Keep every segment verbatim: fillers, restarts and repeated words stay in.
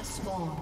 has spawned.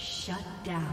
Shut down.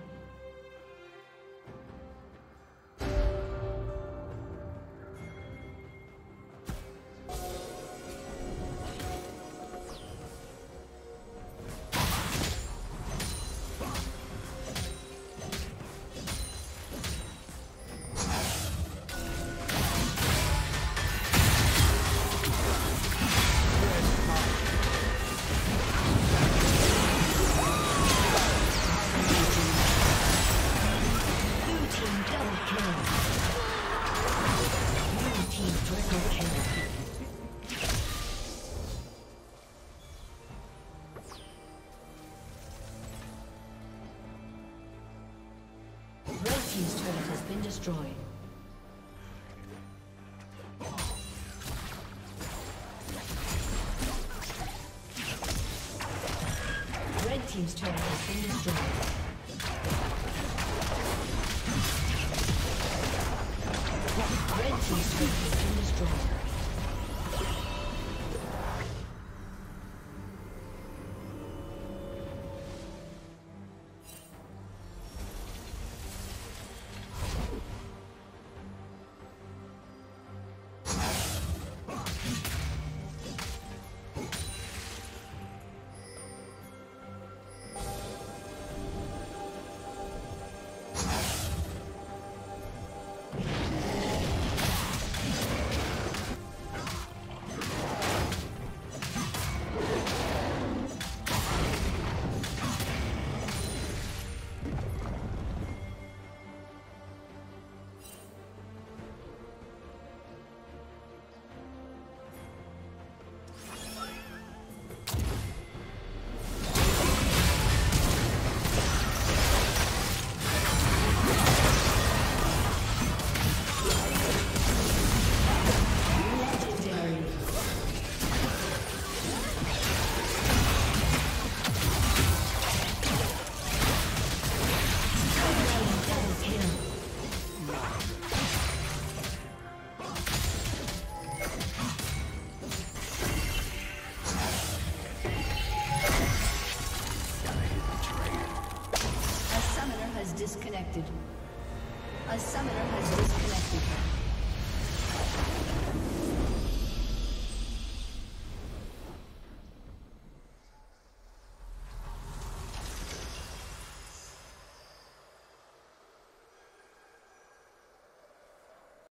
Destroyed. Red team's turret has been destroyed. Red team's turret has been destroyed. Disconnected. A summoner has disconnected.